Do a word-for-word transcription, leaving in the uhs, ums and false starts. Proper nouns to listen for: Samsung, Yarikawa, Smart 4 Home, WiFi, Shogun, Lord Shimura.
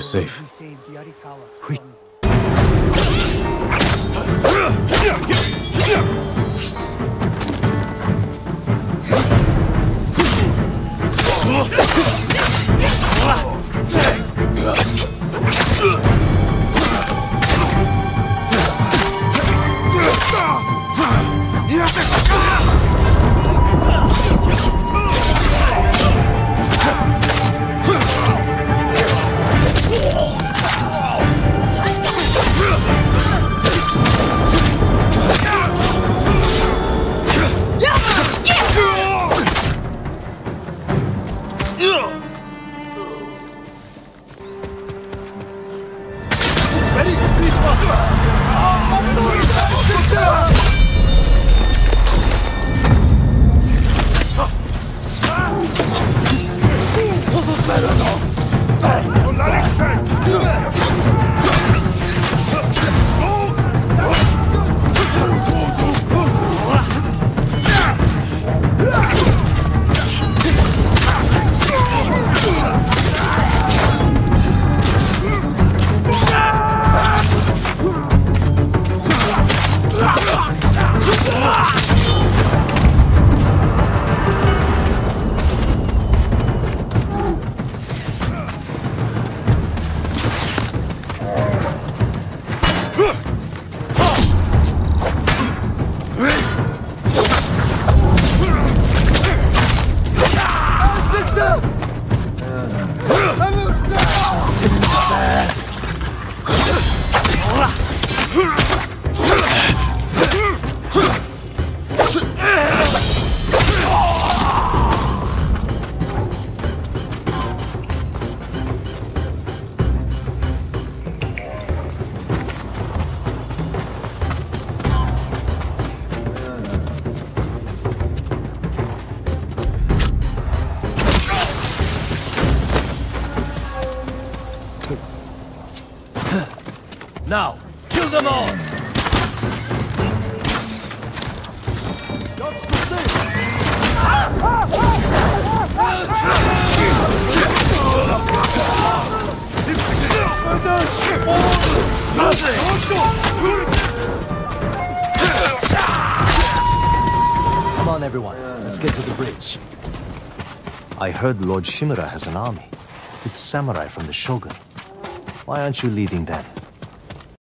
Safe. We saved Yarikawa. Quick. I heard Lord Shimura has an army, with samurai from the Shogun. Why aren't you leading them?